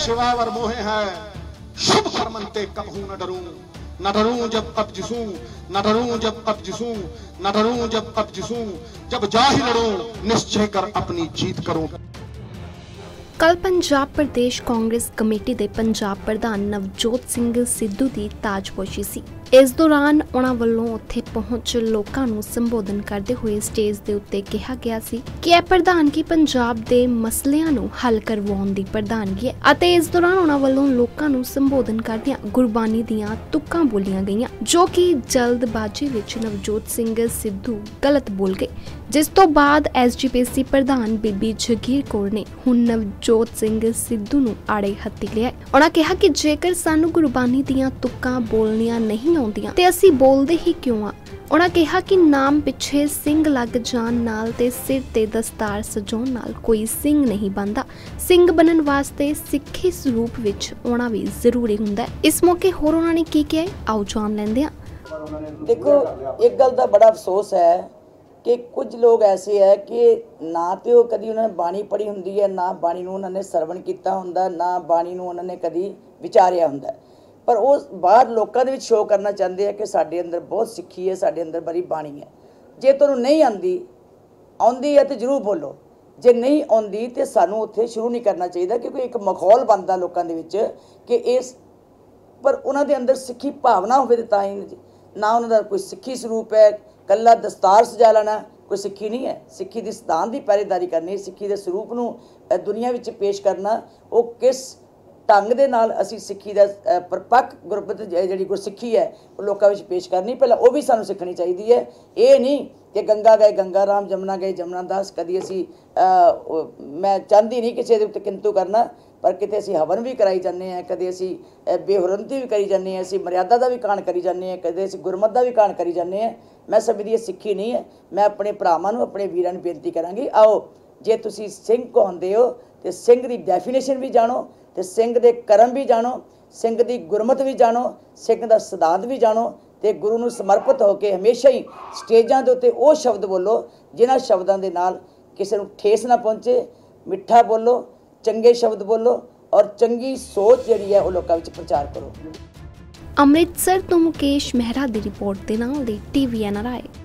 शिवावर मोहे है शुभ शर्मनते कबहू न डरूं, न डरूं जब अब जिसूं, न डरूं जब अब जिसूं, न डरूं जब अब जिसूं, जब जाहि लड़ूं निश्चय कर अपनी जीत करूं। कल पंजाब प्रदेश कांग्रेस कमेटी दे पंजाब प्रधान नवजोत सिंह सिद्धू की ताजपोशी सी। इस दौरान उन्हां वल्लों उत्थे पहुंच लोकां नूं संबोधन करते हुए स्टेज दे उत्ते कहा गया सी कि यह प्रधानगी पंजाब दे मसलियां नूं हल करवाउण दी प्रधानगी है अते इस दौरान उन्हां वल्लों लोकां नूं संबोधन करदियां गुरबानी दियां तुक्कां बोलियां गईयां जो कि जल्दबाजी विच नवजोत सिंह सिद्धू गलत बोल गए, जिस तो बाद SGPC प्रधान बीबी जगीर कौर ने हुण नवजोत सिंह सिद्धू नूं आड़े हत्थी लिया। उन्हां कहा कि जेकर सानूं गुरबानी दियां तुक्कां बोलनियां नहीं आउंदियां ते असीं बोलदे ही क्यों आ। उन्हां कहा कि नाम पिछे सिंह लग जाण नाल ते सिर ते दस्तार सजाउण नाल कोई सिंह नहीं बनदा। सिंह बनन वास्ते सिक्खी स्वरूप विच आउणा भी जरूरी हुंदा है। इस मौके होर उन्हां ने की किहा आओ जाण लैंदे आ। देखो एक गल दा बड़ा अफसोस है कि कुछ लोग ऐसे है कि ना तो कभी उन्होंने बाणी पढ़ी होंगी है, ना बाणी नूं उन्होंने सरवण किया होंदा, ना बाणी नूं उन्होंने कभी विचारिया होंदा, पर उस बाहर लोगों के शो करना चाहते हैं कि साढ़े अंदर बहुत सिक्खी है, साढ़े अंदर बड़ी बाणी है। जे तुहानूं नहीं आती आती है तो जरूर बोलो, जे नहीं आती तो सानूं उत्थे शुरू नहीं करना चाहिए, क्योंकि एक माहौल बनता लोगों के कि इस पर उन्होंने अंदर सिक्खी भावना हो ना, उन्होंने कोई सिक्खी स्वरूप है। कला दस्तार सजा लेना कोई सिक्खी नहीं है। सिक्खी की सिद्धांत की पहरेदारी करनी, सिक्खी के स्वरूप को दुनिया विच पेश करना, वो किस ढंग दे नाल असी सिक्खी का परपक् गुरबत जी गुरसिक्खी है लोगों में पेश करनी, पहले वो भी सानू सीखनी चाहिए है। ये नहीं कि गंगा गए गंगा राम, जमुना गए जमुना दास। कभी असी मैं चाहती नहीं किसी के उत्ते किंतु करना, पर कितने असी हवन भी कराई जाने हैं, कदे असी बेहुरंती भी करी जाने हैं, असी मर्यादा का भी काण करी जाने हैं, कदे असी गुरमत का भी काण करी जाने हैं। मैं समझदी ये सिक्खी नहीं है। मैं अपने भरावां नूं अपने वीरां नूं बेनती करांगी, आओ जे तुसीं सिंह कहुंदे हो ते सिंह दी डेफिनेशन भी जाणो, ते सिंह दे कर्म भी जाणो, सिंह दी गुरमत भी जाणो, सिंह दा सिद्धांत भी जाणो, ते गुरु नूं समर्पित हो के हमेशा ही स्टेजां दे उत्ते ओ शब्द बोलो जिन्हां शब्दां दे नाल किसी नूं ठेस ना पहुंचे। मिठा बोलो, चंगे शब्द बोलो और चंगी सोच जिहड़ी है लोकां विच प्रचार करो। अमृतसर तो मुकेश मेहरा की रिपोर्ट के नाल टीवी NRI।